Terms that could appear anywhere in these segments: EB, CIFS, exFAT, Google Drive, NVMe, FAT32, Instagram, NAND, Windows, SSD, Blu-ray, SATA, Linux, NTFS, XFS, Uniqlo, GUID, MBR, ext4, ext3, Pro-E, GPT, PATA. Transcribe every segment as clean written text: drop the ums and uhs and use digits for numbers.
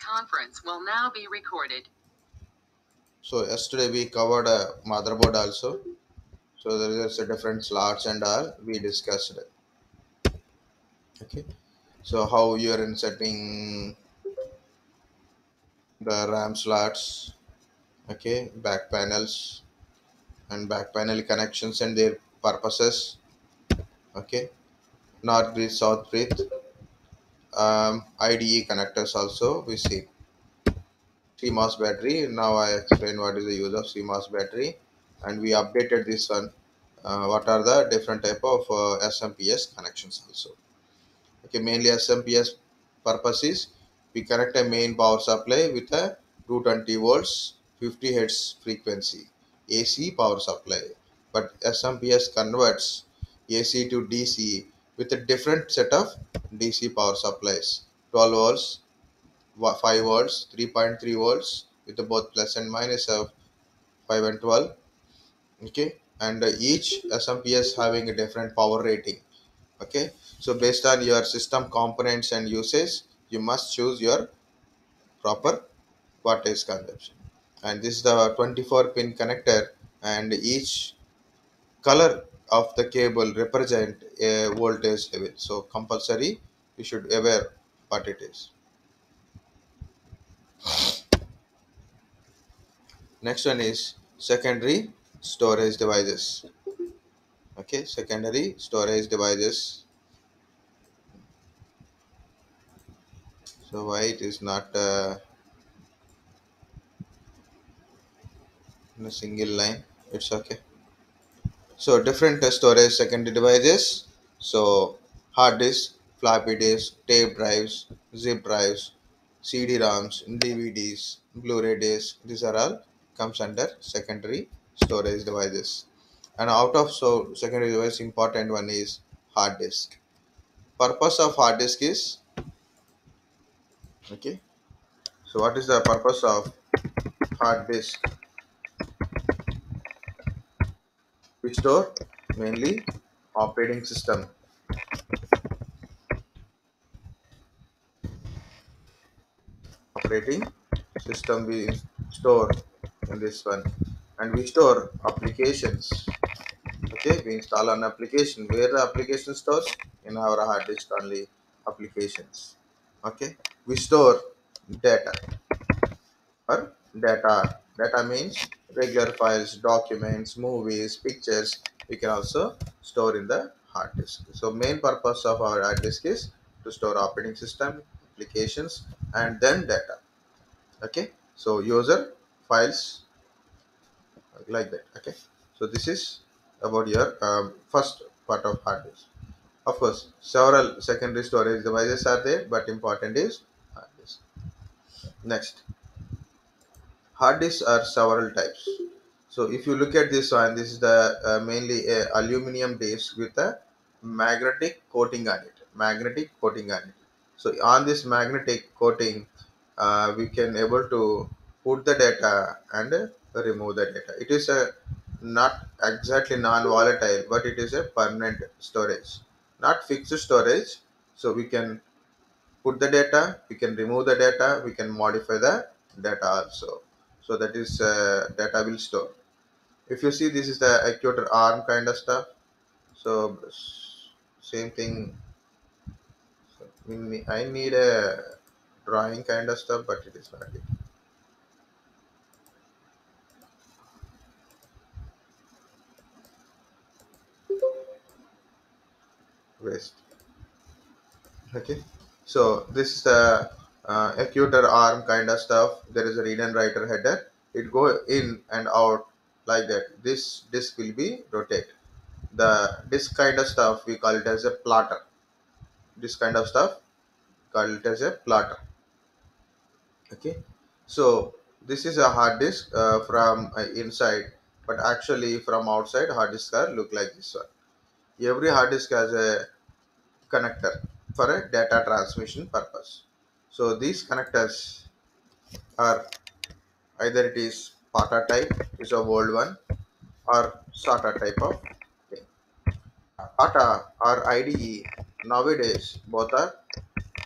conference will now be recorded. So yesterday we covered a motherboard also. So there is a different slots and all we discussed. Okay. So how you are inserting the RAM slots, okay, back panels and back panel connections and their purposes, okay, north breath, south breath, IDE connectors also we see. CMOS battery, now I explain what is the use of CMOS battery, and we updated this one, what are the different type of SMPS connections also. Okay, mainly SMPS purpose is we connect a main power supply with a 220 volts 50 hertz frequency AC power supply, but SMPS converts AC to DC with a different set of DC power supplies, 12 volts, 5 volts, 3.3 volts with both plus and minus of 5 and 12. Okay, and each SMPS having a different power rating. Okay, so based on your system components and usage, you must choose your proper wattage consumption. And this is the 24-pin connector, and each color of the cable represent a voltage level. So compulsory, you should aware what it is. Next one is secondary storage devices. Okay, secondary storage devices. So why it is not in a single line, it's okay. So different storage secondary devices, so hard disk, floppy disk, tape drives, zip drives, CD-ROMs, DVDs, Blu-ray discs, these are all comes under secondary storage devices. And out of so secondary device, important one is hard disk. Purpose of hard disk is, okay, so what is the purpose of hard disk? We store mainly operating system, we store in this one, and we store applications. Okay, we install an application. Where the application stores? In our hard disk only, applications. Okay, we store data, or data means regular files, documents, movies, pictures, we can also store in the hard disk. So main purpose of our hard disk is to store operating system, applications, and then data. Okay, so user files, like that. Okay, so this is about your first part of hard disk. Of course, several secondary storage devices are there, but important is hard disk. Next, hard disks are several types. So if you look at this one, this is the mainly a aluminum disk with a magnetic coating on it. Magnetic coating on it. So on this magnetic coating, we can able to put the data and remove the data. It is a not exactly non-volatile, but it is a permanent storage. Not fixed storage, so we can put the data, we can remove the data, we can modify the data also. So that is data will store. If you see, this is the actuator arm kind of stuff. So same thing. So I need a drawing kind of stuff, but it is not it. Waste. Okay, so this is the actuator arm kind of stuff. There is a read and writer header, it go in and out like that. This disk will be rotate. The disk kind of stuff we call it as a platter. This kind of stuff call it as a platter. Okay, so this is a hard disk from inside, but actually from outside hard disks are look like this one. Every hard disk has a connector for a data transmission purpose. So these connectors are either it is PATA type, is a old one, or SATA type of thing. PATA or IDE nowadays both are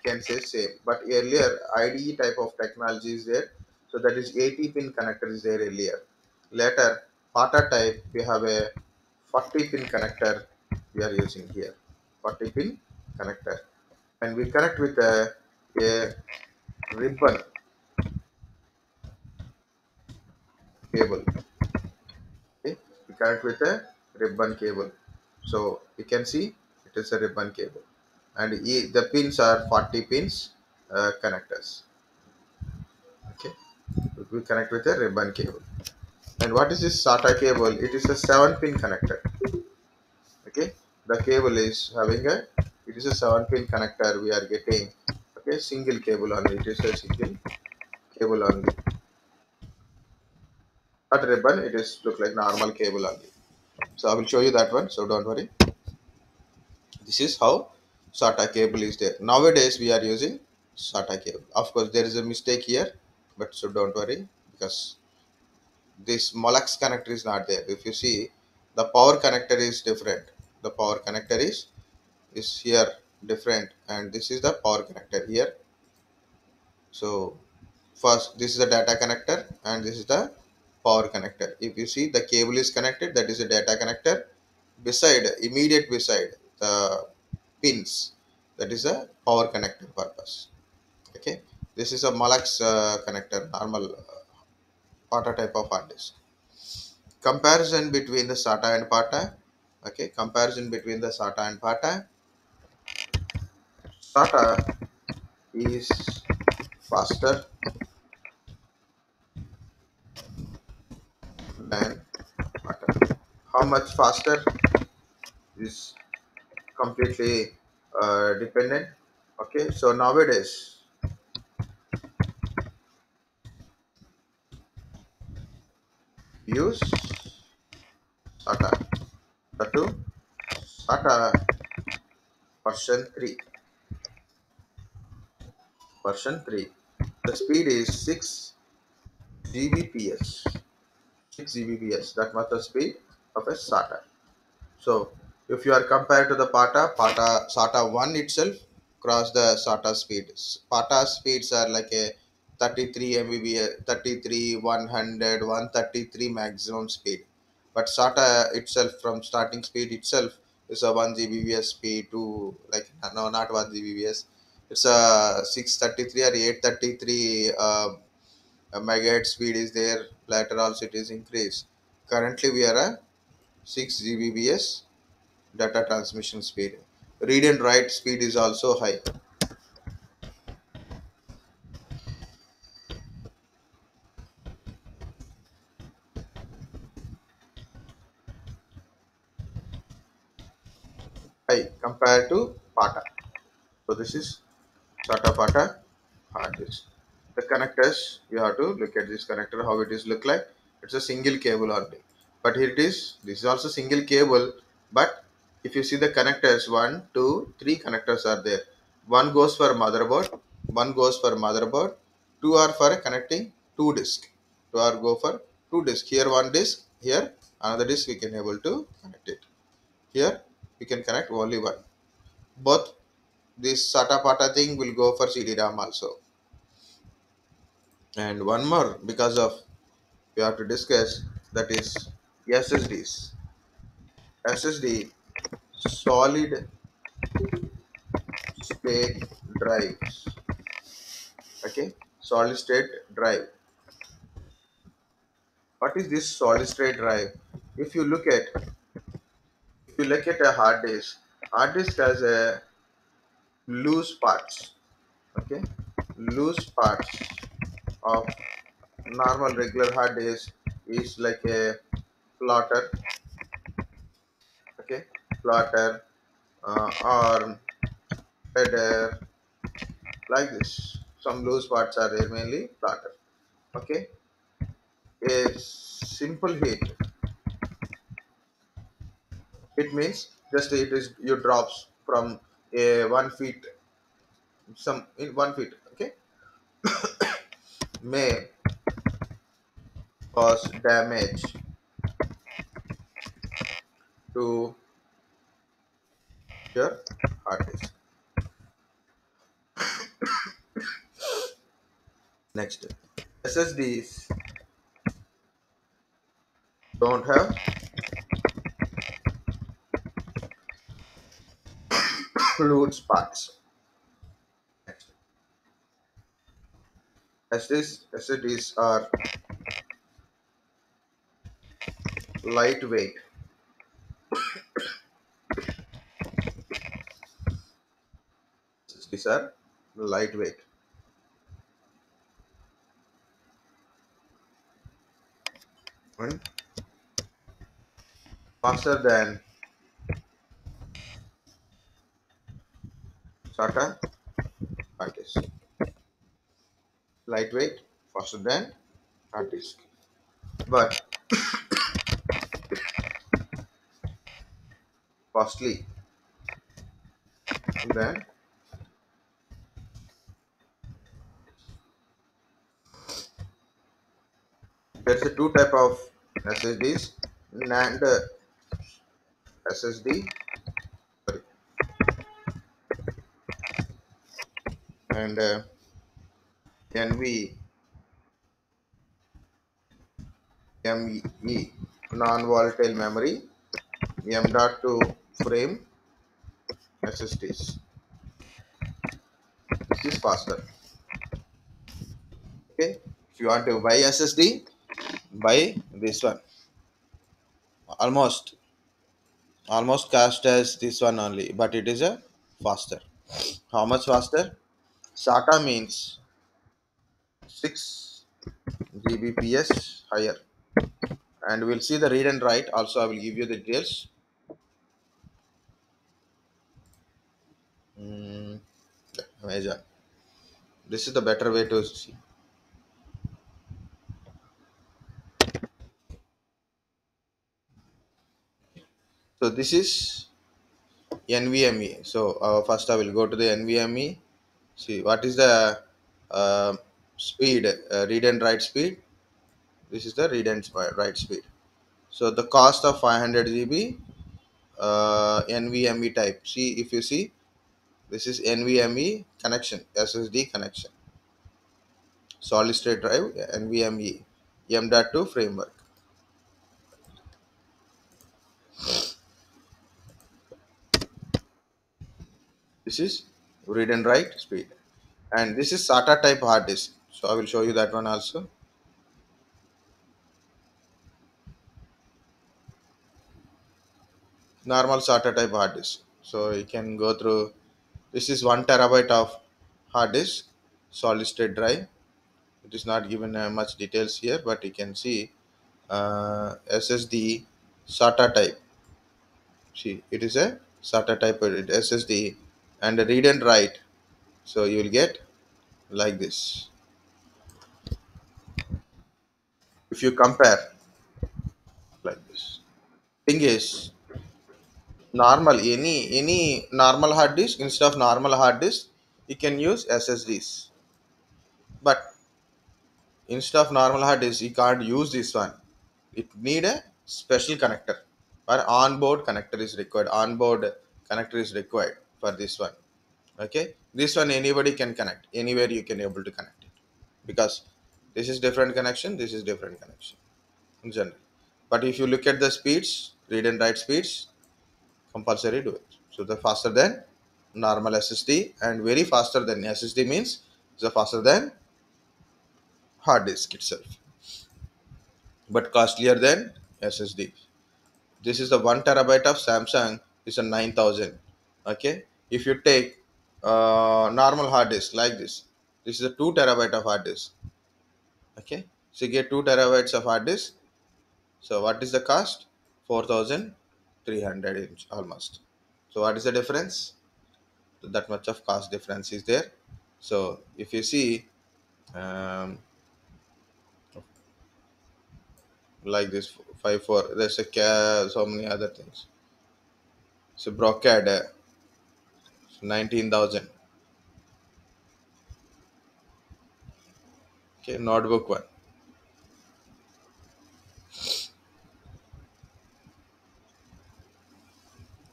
can say same, but earlier IDE type of technology is there, so that is 80-pin connector is there earlier. Later PATA type we have a 40-pin connector we are using here, 40-pin connector, and we connect with a ribbon cable. Okay, we connect with a ribbon cable, so you can see it is a ribbon cable, and the pins are 40 pins connectors. Okay, we connect with a ribbon cable. And what is this SATA cable? It is a 7-pin connector. Okay, the cable is having a, it is a 7-pin connector we are getting. Okay, single cable only, it is a single cable only. Not ribbon, it is look like normal cable only. So I will show you that one, so don't worry. This is how SATA cable is there. Nowadays we are using SATA cable. Of course there is a mistake here, but so don't worry, because this Molex connector is not there. If you see, the power connector is different. The power connector is here different, and this is the power connector here. So first this is the data connector and this is the power connector. If you see, the cable is connected, that is a data connector. Beside, immediate beside the pins, that is a power connector purpose. Okay, this is a Molex connector, normal PATA type of hard disk. Comparison between the SATA and PATA. Okay, comparison between the SATA and PATA. SATA is faster than PATA. How much faster is completely dependent. Okay, so nowadays use SATA. SATA version 3, the speed is 6 GBPS. That was the speed of a SATA. So if you are compared to the PATA, SATA 1 itself cross the SATA speeds. PATA speeds are like a 33 MBps, 33, 100, 133 maximum speed. But SATA itself, from starting speed itself, is a 1 Gbps speed to, like, no, not 1 Gbps. It's a 633 or 833 megahertz speed is there. Later also it is increased. Currently we are a 6 Gbps data transmission speed. Read and write speed is also high. Compared to PATA. So this is SATA PATA hard disk. The connectors, you have to look at this connector, how it is look like. It's a single cable only, but here it is, this is also single cable, but if you see the connectors, 1, 2, 3 connectors are there. One goes for motherboard, one goes for motherboard, two are for connecting two disks, two are go for two disks. Here one disk, here another disk, we can able to connect it. Here we can connect only one. Both this SATA PATA thing will go for CD-ROM also. And one more, because of we have to discuss, that is SSDs. SSD, solid state drives. Okay, solid state drive. What is this solid state drive? If you look at a hard disk. Hard disk has a loose parts. Okay, loose parts of normal regular hard disk is like a plotter. Okay, plotter or header, like this. Some loose parts are there, mainly plotter. Okay, a simple hit. It means just it is you drops from a 1 feet, some in 1 feet, okay, may cause damage to your hard disk. Next, SSDs don't have fluid spikes. Next, as these SSDs are lightweight, and faster than SATA hard disk. Lightweight, faster than hard disk. But costly than there's a two type of SSDs, NAND SSD and NVMe non-volatile memory M.2 frame SSDs. This is faster. Okay, if you want to buy SSD, buy this one. Almost cast as this one only, but it is a faster. How much faster? SATA means 6 GBPS higher, and we'll see the read and write. Also, I will give you the details. Amazing. This is the better way to see. So this is NVMe. So first I will go to the NVMe. See what is the speed, read and write speed. This is the read and write speed. So the cost of 500 GB NVMe type. See, if you see, this is NVMe connection, SSD connection, solid state drive, NVMe, M.2 framework. This is read and write speed, and this is SATA type hard disk. So I will show you that one also. Normal SATA type hard disk. So you can go through. This is 1 terabyte of hard disk, solid state drive. It is not given much details here, but you can see SSD SATA type. See, it is a SATA type SSD and read and write. So you will get like this. If you compare like this, thing is, normal any normal hard disk, instead of normal hard disk you can use SSDs, but instead of normal hard disk you can't use this one. It need a special connector, or onboard connector is required. Onboard connector is required for this one. Okay, this one anybody can connect, anywhere you can able to connect it, because this is different connection, this is different connection in general. But if you look at the speeds, read and write speeds, compulsory do it. So the faster than normal SSD, and very faster than SSD means the faster than hard disk itself, but costlier than SSD. This is the 1 terabyte of Samsung is a 9000. Okay, if you take normal hard disk like this, this is a 2 terabyte of hard disk. Okay, so you get 2 terabytes of hard disk. So what is the cost? 4,300 inch almost. So what is the difference? That much of cost difference is there. So if you see like this 5 4, there's a so many other things. So Brocade 19,000. Okay, notebook one.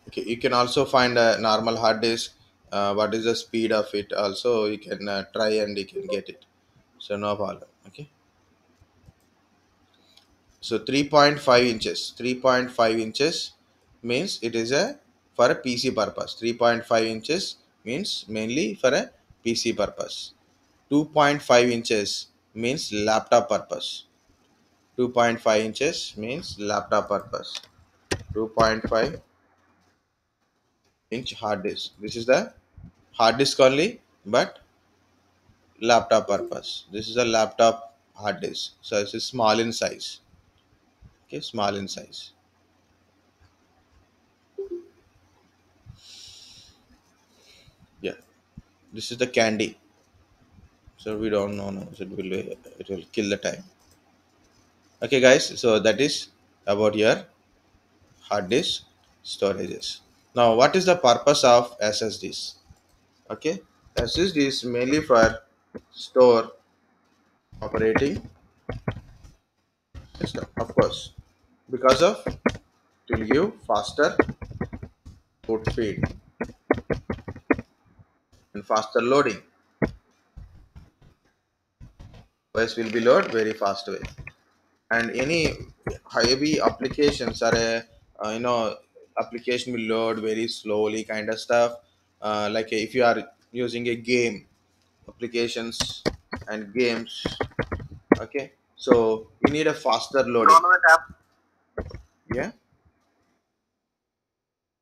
Okay, you can also find a normal hard disk, what is the speed of it also you can try, and you can get it. So now follow. Okay. So 3.5 inches. 3.5 inches means it is a for a PC purpose. 3.5 inches means mainly for a PC purpose. 2.5 inches means laptop purpose. 2.5 inches means laptop purpose. 2.5 inch hard disk. This is the hard disk only, but laptop purpose. This is a laptop hard disk. So it is small in size. Okay, small in size. Yeah, this is the candy. So we don't know. No, so it will kill the time. Okay, guys. So that is about your hard disk storages. Now, what is the purpose of SSDs? Okay, SSDs mainly for store operating system, of course, because of it will give faster boot speed and faster loading. OS will be loaded very fast way, and any heavy applications are a application will load very slowly kind of stuff. Like if you are using a game applications and games, okay, so you need a faster loading.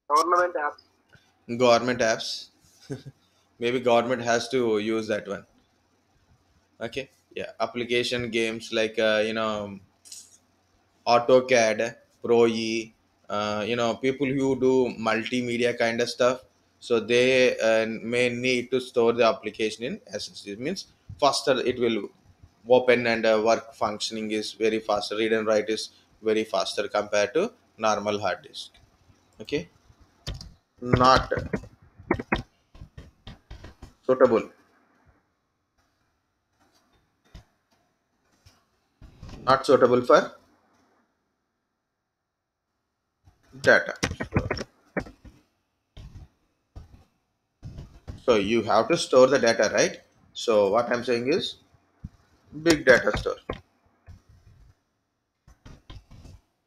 Government apps. Maybe government has to use that one. Okay. Yeah, application games like AutoCAD, Pro-E, people who do multimedia kind of stuff, so they may need to store the application in SSD. Means faster it will open and work functioning is very faster. Read and write is very faster compared to normal hard disk. Okay, not suitable. Not suitable for data. So you have to store the data, right? So what I'm saying is big data store.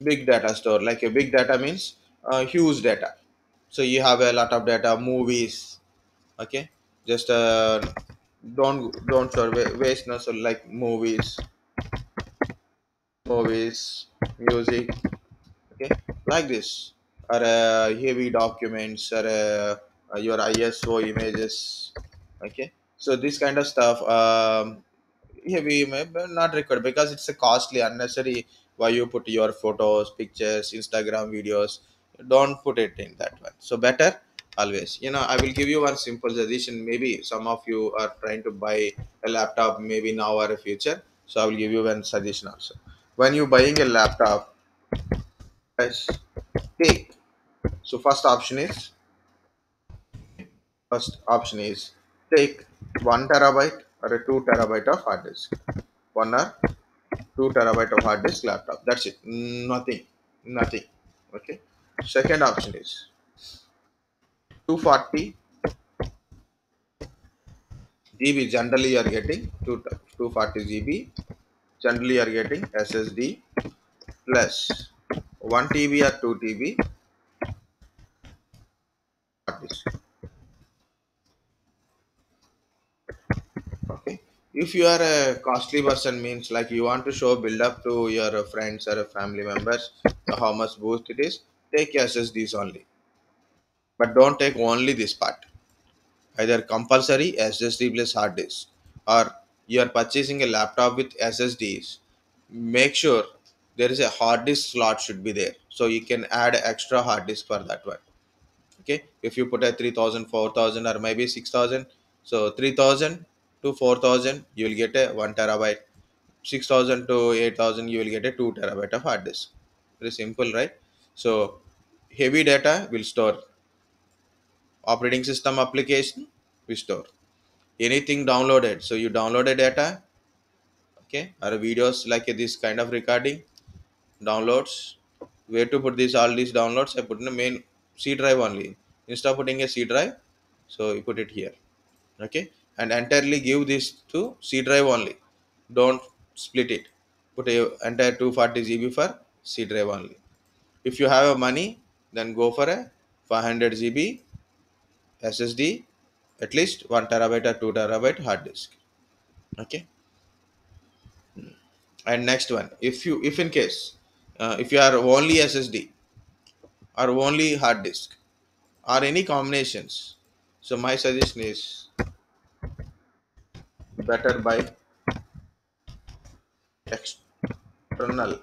Big data store, like a big data means huge data. So you have a lot of data, movies. Okay, just don't store waste. No, so like movies. Movies, music, okay, like this, or heavy documents, or your ISO images, okay. So this kind of stuff, heavy, not required because it's a costly, unnecessary. Why you put your photos, pictures, Instagram videos? Don't put it in that one. So better always. I will give you one simple suggestion. Maybe some of you are trying to buy a laptop, maybe now or future. So I will give you one suggestion also. When you buying a laptop, guys, so first option is take 1 terabyte or a 2 terabyte of hard disk, 1 or 2 terabyte of hard disk laptop. That's it, nothing. Okay. Second option is 240 GB. Generally, you are getting 240 GB. Generally, you are getting SSD plus 1 TB or 2 TB hard disk. Okay. If you are a costly person, means like you want to show build up to your friends or family members how much boost it is, take SSDs only. But don't take only this part. Either compulsory SSD plus hard disk, or you are purchasing a laptop with SSDs, make sure there is a hard disk slot should be there, so you can add extra hard disk for that one. Okay, if you put a 3,000, 4,000 or maybe 6,000, so 3,000 to 4,000 you will get a 1 terabyte, 6,000 to 8,000 you will get a 2 terabyte of hard disk. Very simple, right? So heavy data will store, operating system application we store, anything downloaded, so you download a data, okay, or videos like this kind of recording downloads. Where to put this, all these downloads? I put in the main C drive only. Instead of putting a C drive, so you put it here, okay, and entirely give this to C drive only. don't split it. Put a entire 240 GB for C drive only. If you have money, then go for a 500 GB SSD, at least 1 TB or 2 TB hard disk. Okay. And next one, if in case you are only SSD or only hard disk or any combinations, so my suggestion is better buy external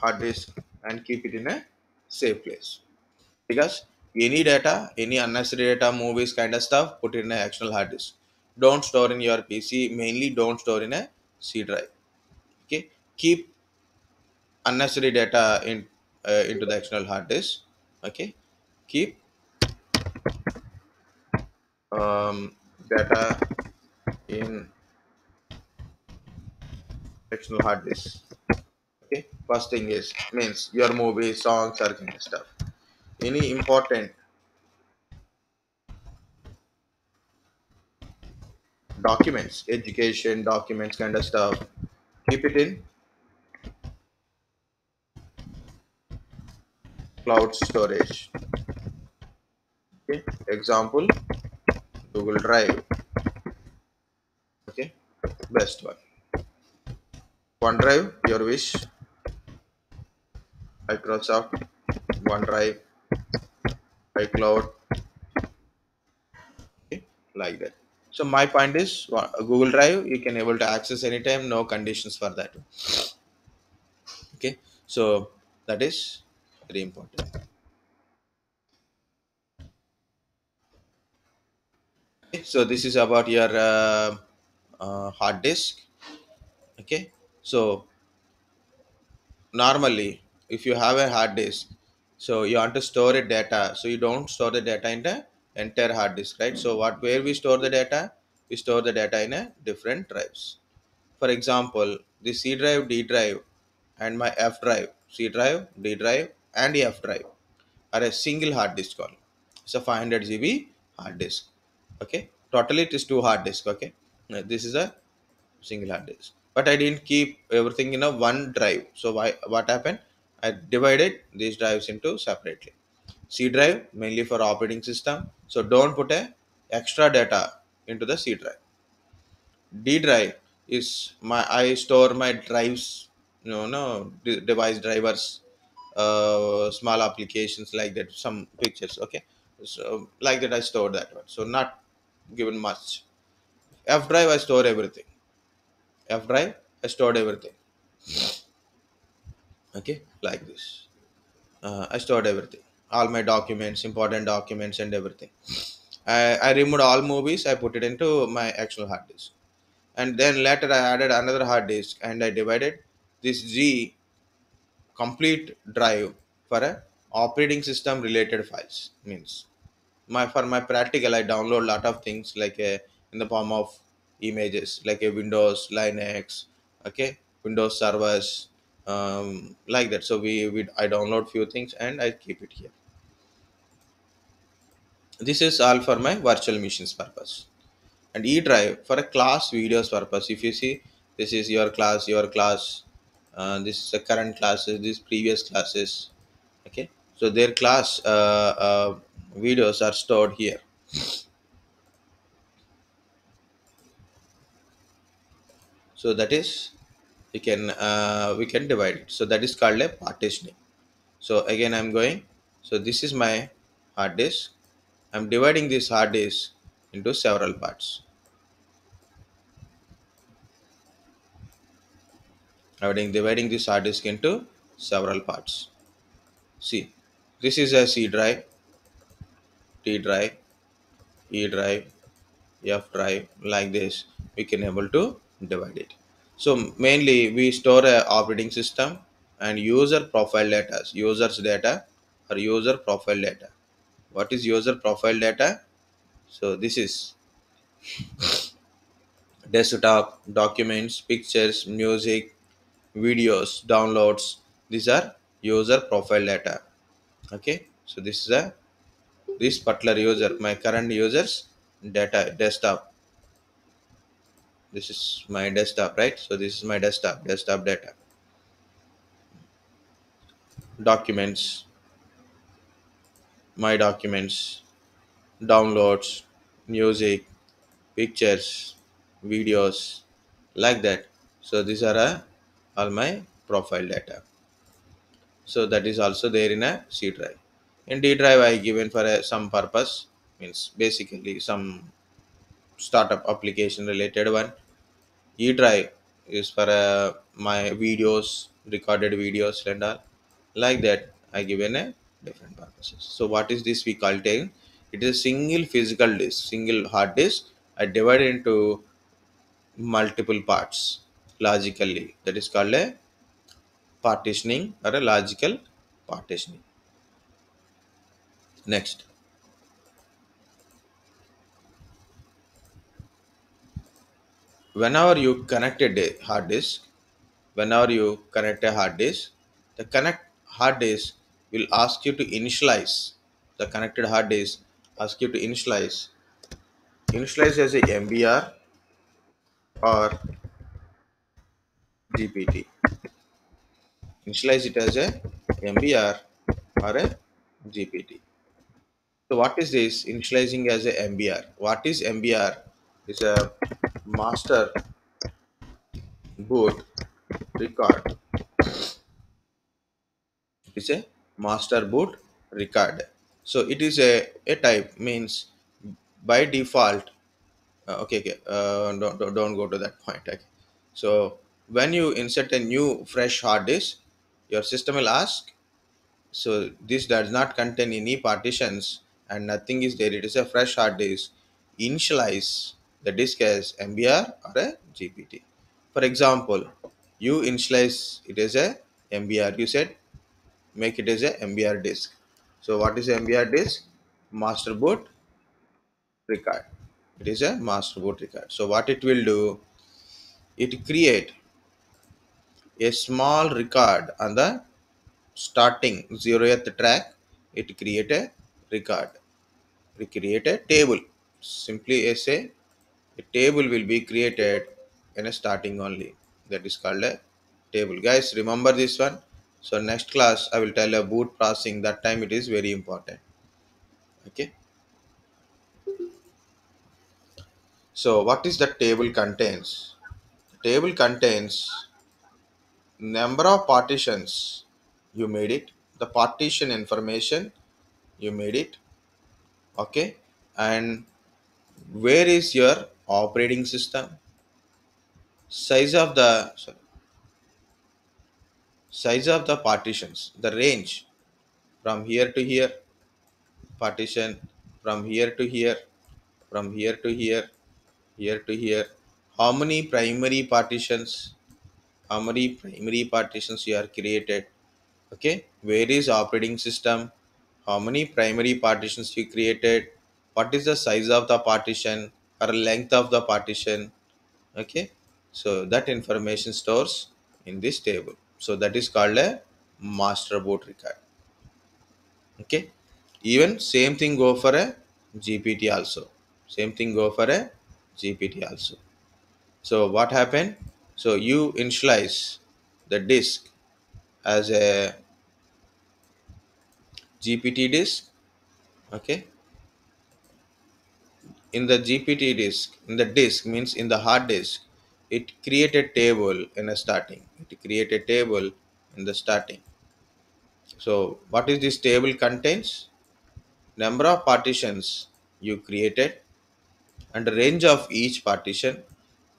hard disk and keep it in a safe place, because any data, any unnecessary data, movies kind of stuff, put it in an external hard disk. Don't store in your PC, mainly don't store in a C drive. Okay, keep unnecessary data in into the external hard disk. Okay, keep data in external hard disk. Okay, first thing is means your movies, songs, or kind of stuff. Any important documents, education documents kind of stuff, keep it in cloud storage. Okay, example Google Drive. Okay, best one. OneDrive, your wish. Microsoft OneDrive, iCloud, okay, like that. So my point is Google Drive you can able to access anytime, no conditions for that. Okay, so that is very important. Okay, so this is about your hard disk. Okay, so normally if you have a hard disk, so you want to store a data, so you don't store the data in the entire hard disk, right? So where we store the data? We store the data in a different drives. For example, the C drive, D drive and my F drive, C drive, D drive and F drive are a single hard disk only. It's a 500 GB hard disk. Okay, totally it is 2 hard disks. Okay, this is a single hard disk, but I didn't keep everything in a one drive. So what happened? I divided these drives into separately. C drive mainly for operating system, so don't put a extra data into the C drive. D drive is I store my drives, device drivers, small applications like that, some pictures. Okay, so like that I store that one. So not given much. F drive I store everything. F drive I stored everything. Okay, like this. I stored everything. All my documents, important documents and everything. I removed all movies, I put it into my actual hard disk. And then later I added another hard disk and I divided this G complete drive for a operating system related files. Means for my practical I download lot of things like in the form of images, like a Windows, Linux, okay, Windows servers, like that. So I download few things and I keep it here. This is all for my virtual machines purpose. And E drive for a class videos purpose. If you see, this is your class, this is the current classes, this previous classes. Okay, so their class videos are stored here. So that is we can divide it. So that is called a partitioning. So again I'm going. So this is my hard disk. I'm dividing this hard disk into several parts. I'm dividing this hard disk into several parts. See, this is a C drive, D drive, E drive, F drive, like this. We can able to divide it. So mainly we store a operating system and user profile data, users data or user profile data. What is user profile data? So this is desktop, documents, pictures, music, videos, downloads. These are user profile data. Okay, so this is this particular user, my current users data, desktop, This is my desktop, right? So this is my desktop data, documents, my documents, downloads, music, pictures, videos, like that. So these are all my profile data. So that is also there in a C drive. In D drive I given for some purpose, means basically some startup application related one. E drive is for my videos, recorded videos and all, like that I given a different purposes. So what is this we call it? It is a single physical disk, single hard disk. I divide into multiple parts logically. That is called a partitioning or a logical partitioning. Next. Whenever you connect a hard disk, the hard disk will ask you to initialize. The connected hard disk asks you to initialize. Initialize as a MBR or GPT. Initialize it as a MBR or a GPT. So what is this initializing as a MBR? What is MBR? It's a master boot record. It's a master boot record. So it is a type, means by default. Don't go to that point. Okay. So when you insert a new fresh hard disk, your system will ask, so this does not contain any partitions and nothing is there, it is a fresh hard disk, initialize the disk as MBR or a GPT. For example, you initialize it as a MBR, you said make it as a MBR disk. So what is MBR disk? Master boot record. It is a master boot record. So what it will do, it create a small record on the starting 0th track. It create a record. We create a table. Simply as a table will be created in a starting only. That is called a table. Guys, remember this one. So next class I will tell a boot processing. That time it is very important. Okay. So what is the table contains? The table contains number of partitions. You made it. The partition information. You made it. Okay. And where is your operating system? Size of the partitions, the range from here to here, partition from here to here, from here to here, here to here. How many primary partitions? How many primary partitions you are created? Okay, where is operating system? How many primary partitions you created? What is the size of the partition or length of the partition? Okay, so that information stores in this table. So that is called a master boot record. Okay. Even same thing go for a GPT also. So what happened? So you initialize the disk as a GPT disk. Okay. In the GPT disk, in the disk means in the hard disk, it created table in a starting. So what is this table contains? Number of partitions you created and range of each partition.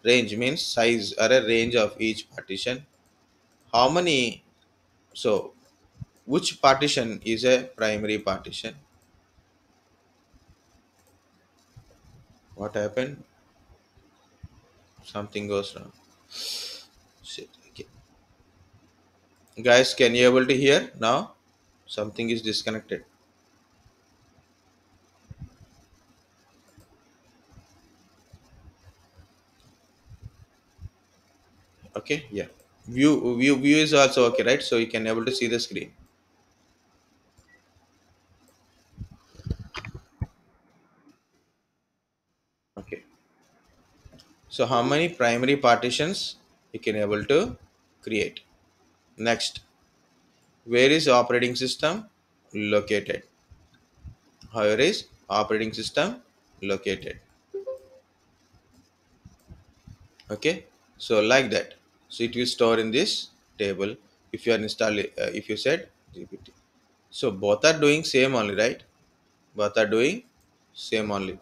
Range means size or a range of each partition. How many? So which partition is a primary partition? What happened? Something goes wrong. Shit. Okay. Guys, can you able to hear now? Something is disconnected. Okay. Yeah. View is also okay, right? So you can able to see the screen. So how many primary partitions you can able to create. Next, where is operating system located? Where is operating system located? Okay, so like that. So it will store in this table if you are installing, if you said GPT. So both are doing same only, right? Both are doing same only.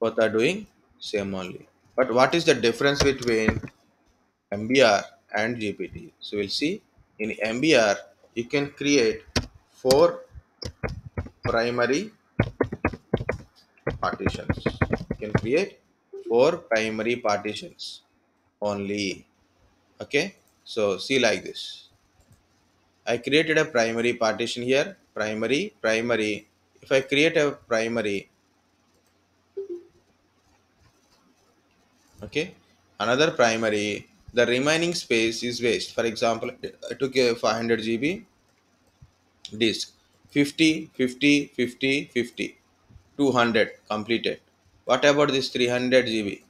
Both are doing same only. But what is the difference between MBR and GPT? So we'll see. In MBR, you can create 4 primary partitions. You can create 4 primary partitions only. Okay, so see like this. I created a primary partition here. Primary, primary. If I create a primary, okay, another primary, the remaining space is waste. For example, I took a 500 GB disk, 50, 50, 50, 50, 200 completed. What about this 300 GB?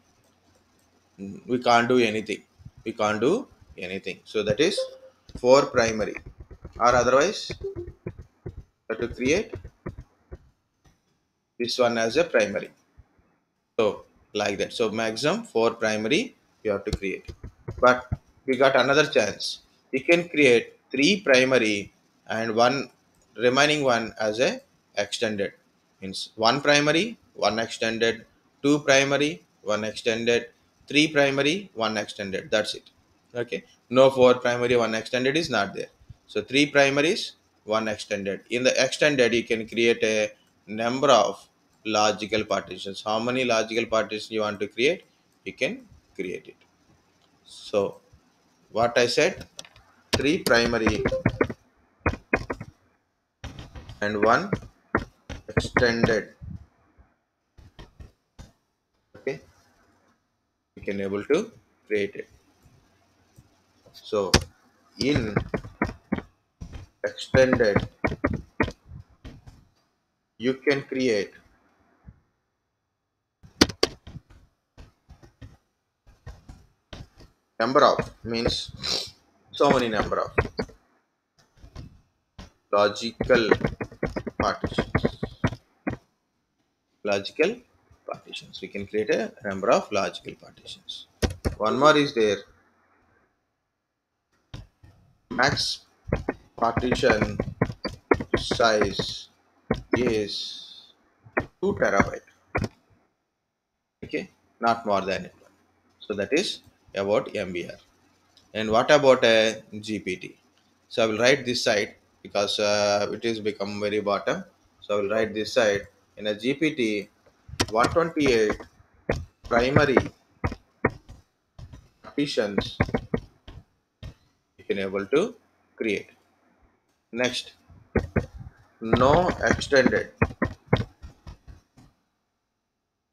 We can't do anything. We can't do anything. So that is 4 primary. Or otherwise, I have to create this one as a primary. So like that. So maximum 4 primary you have to create. But we got another chance. You can create 3 primary and one remaining one as a extended. Means 1 primary, 1 extended, 2 primary, 1 extended, 3 primary, 1 extended. That's it. Okay. No 4 primary, 1 extended is not there. So 3 primaries, 1 extended. In the extended, you can create a number of logical partitions. How many logical partitions you want to create? You can create it. So what I said, 3 primary and 1 extended. Okay, you can able to create it. So in extended, you can create so many number of logical partitions. Logical partitions. We can create a number of logical partitions. One more is there. Max partition size is 2 TB. Okay, not more than it. So that is about MBR. And what about a GPT? So I will write this side because it is become very bottom. So I will write this side. In a GPT, 128 primary partitions you can able to create. Next, no extended.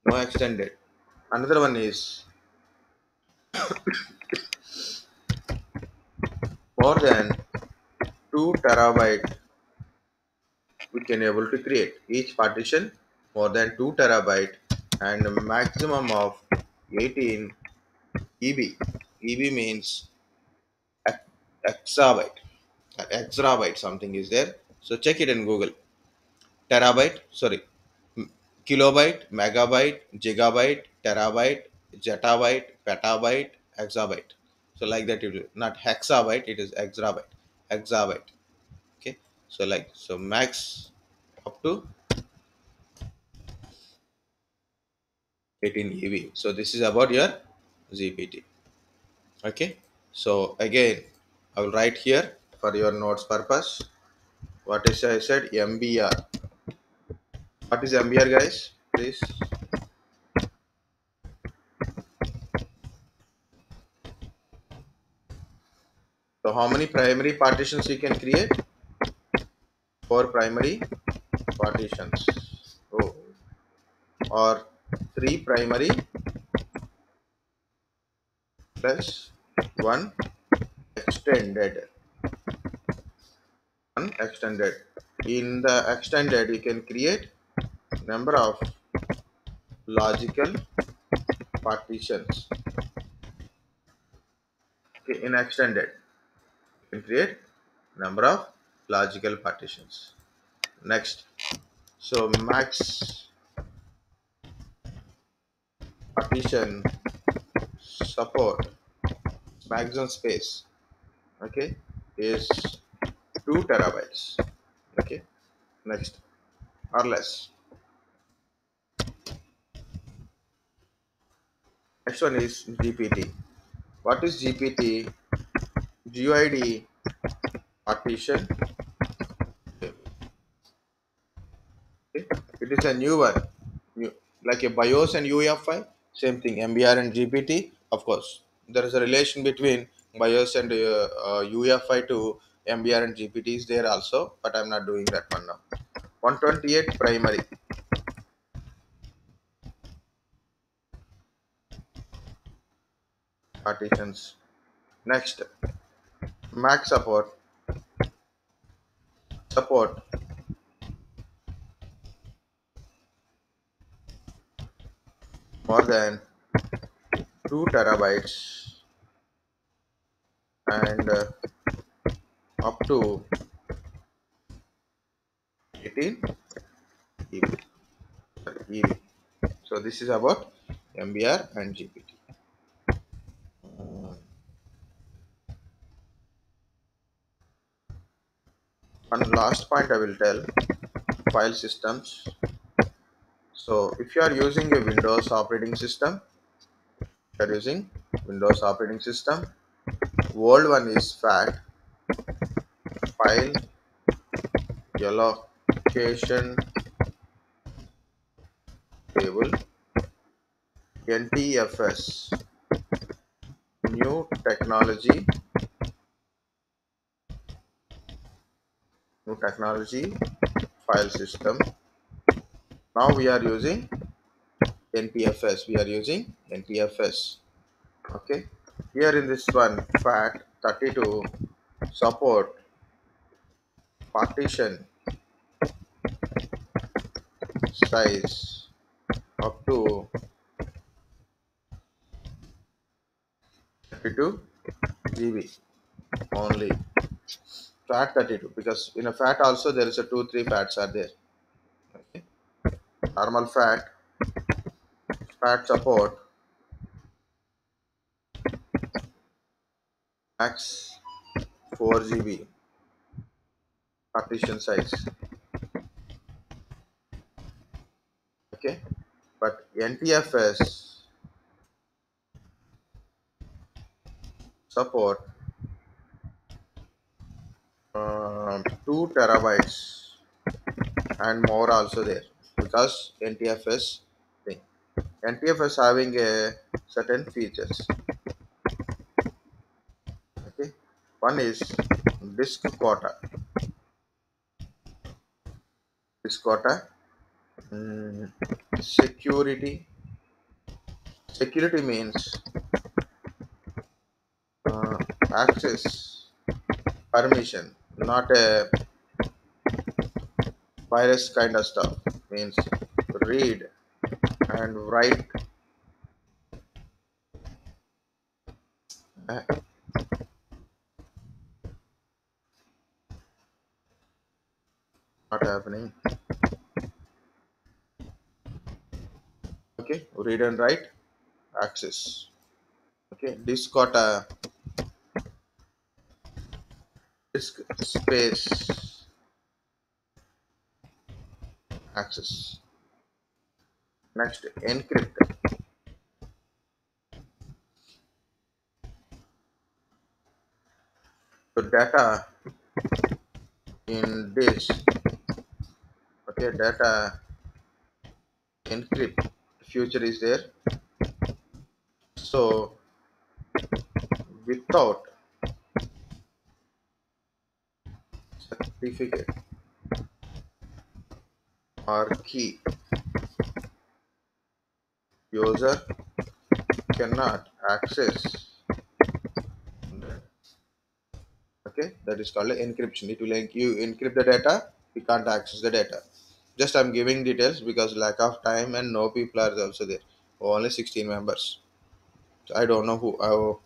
No extended. Another one is more than 2 TB we can able to create. Each partition more than 2 TB and a maximum of 18 EB. EB means exabyte. Exabyte something is there. So check it in Google. Terabyte, sorry, kilobyte, megabyte, gigabyte, terabyte, zettabyte, petabyte, exabyte. So like that, it will not hexabyte, it is exabyte, exabyte. Okay, so like, so max up to 18 EB. So this is about your GPT. Okay, so again I will write here for your notes purpose. What is I said? MBR. What is MBR, guys? Please. So how many primary partitions you can create? 4 primary partitions. Oh. Or 3 primary plus 1 extended. on extended. In the extended, you can create number of logical partitions. Okay, in extended, you can create number of logical partitions. Next, so max partition support maximum space, okay, is 2 terabytes, okay, next, or less. Next one is GPT. What is GPT? GUID partition. Okay. It is a new one, like a BIOS and UEFI, same thing, MBR and GPT. Of course, there is a relation between BIOS and UEFI to MBR and GPT is there also, but I am not doing that one now. 128 primary. Partitions. Next, max support more than 2 terabytes and up to 18 EB. So this is about MBR and GPT. One last point I will tell, file systems. So if you are using a Windows operating system, old one is FAT, file allocation table, NTFS, new technology file system. Now we are using NTFS, okay. Here in this one, FAT32 support partition size up to 32 GB only. FAT32, because in a FAT also there is a 2-3 FATs are there. Okay. Normal FAT, FAT support, max 4 GB partition size. Okay, but NTFS support 2 terabytes and more also there, because NTFS thing. NTFS having a certain features. Okay, one is disk quota, security. Security means access permission. Not a virus kind of stuff, means read and write not happening. Okay, read and write access. Okay, disk got a disk space access. Next, encrypt. So data in disk, okay, data encrypt feature is there. So without certificate or key, user cannot access. Okay, that is called encryption. It will, like, you encrypt the data, you can't access the data. Just I'm giving details because lack of time and no people are also there. Only 16 members. So I don't know who.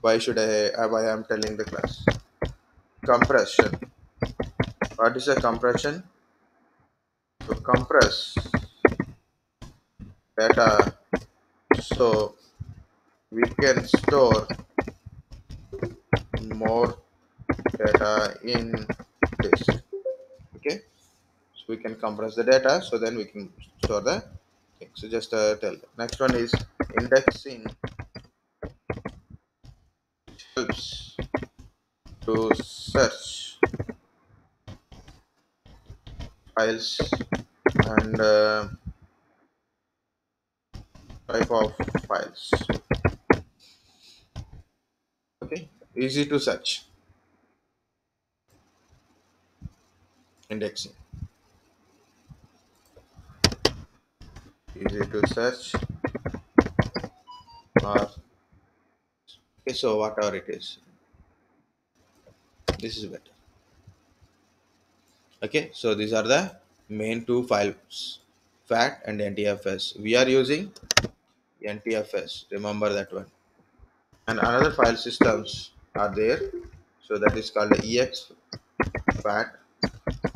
Why should I? Why I'm telling the class? Compression. What is a compression? To compress data so we can store more data in disk. Okay, so we can compress the data, so then we can store the thing. So just tell them. Next one is indexing. Helps to search files and type of files. Okay, easy to search. Indexing, easy to search, or okay, so whatever it is, this is better. Okay, so these are the main two files, FAT and NTFS. We are using NTFS, remember that one. And another file systems are there, so that is called exFAT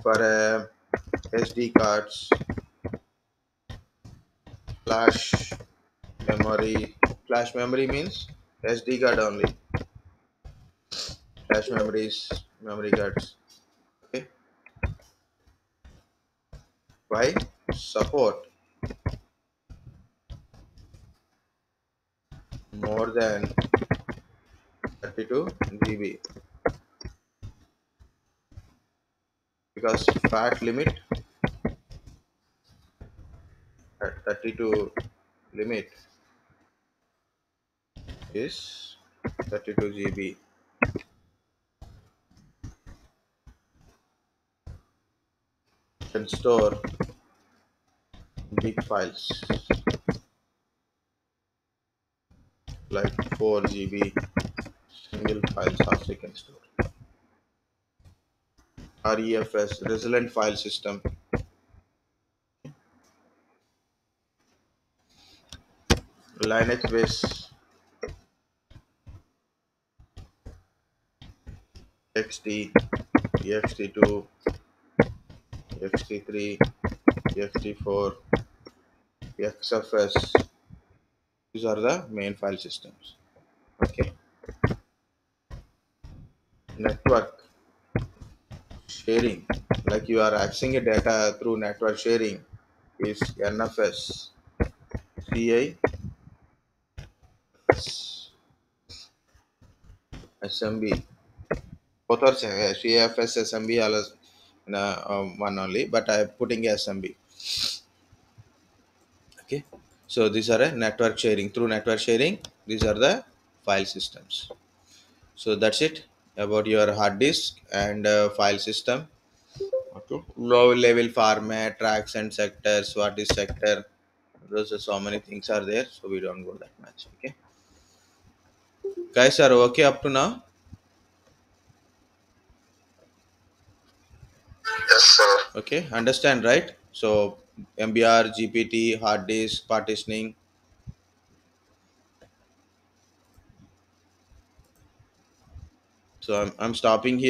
for SD cards, flash memory. Flash memory means SD card only. Flash memories, memory cards. Why? Support more than 32 GB because FAT limit at 32 limit is 32 GB. Can store big files like 4 GB single files also can store. REFS, resilient file system. Linux based ext, ext2, ext3, ext4, XFS. These are the main file systems. Okay. Network sharing, like you are accessing a data through network sharing, is NFS, CIFS, SMB. Both are CIFS, SMB, always one only, but I am putting SMB. Okay, so these are a network sharing. Through network sharing, these are the file systems. So that's it about your hard disk and file system. Okay, low level format, tracks and sectors. What is sector? Those are so many things are there, so we don't go that much. Okay, guys, are okay up to now? Yes, sir. Okay, understand, right? So MBR, GPT, hard disk, partitioning. So I'm stopping here.